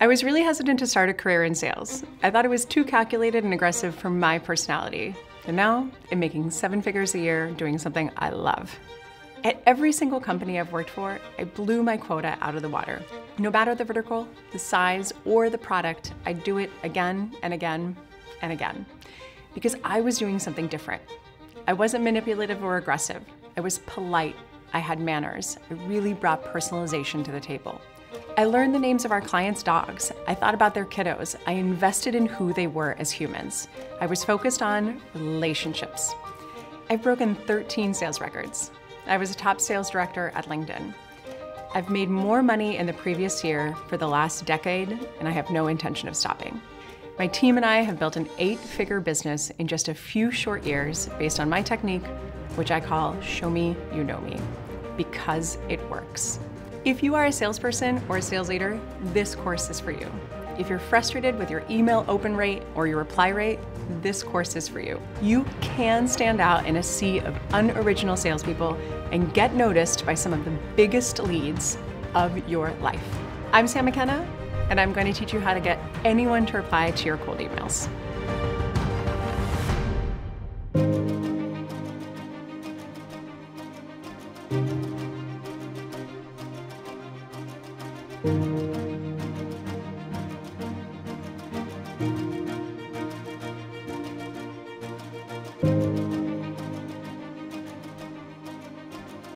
I was really hesitant to start a career in sales. I thought it was too calculated and aggressive for my personality. And now, I'm making 7 figures a year doing something I love. At every single company I've worked for, I blew my quota out of the water. No matter the vertical, the size, or the product, I'd do it again and again and again. Because I was doing something different. I wasn't manipulative or aggressive. I was polite. I had manners. I really brought personalization to the table. I learned the names of our clients' dogs. I thought about their kiddos. I invested in who they were as humans. I was focused on relationships. I've broken 13 sales records. I was a top sales director at LinkedIn. I've made more money in the previous year for the last decade, and I have no intention of stopping. My team and I have built an 8-figure business in just a few short years based on my technique, which I call Show Me You Know Me, because it works. If you are a salesperson or a sales leader, this course is for you. If you're frustrated with your email open rate or your reply rate, this course is for you. You can stand out in a sea of unoriginal salespeople and get noticed by some of the biggest leads of your life. I'm Sam McKenna, and I'm going to teach you how to get anyone to reply to your cold emails.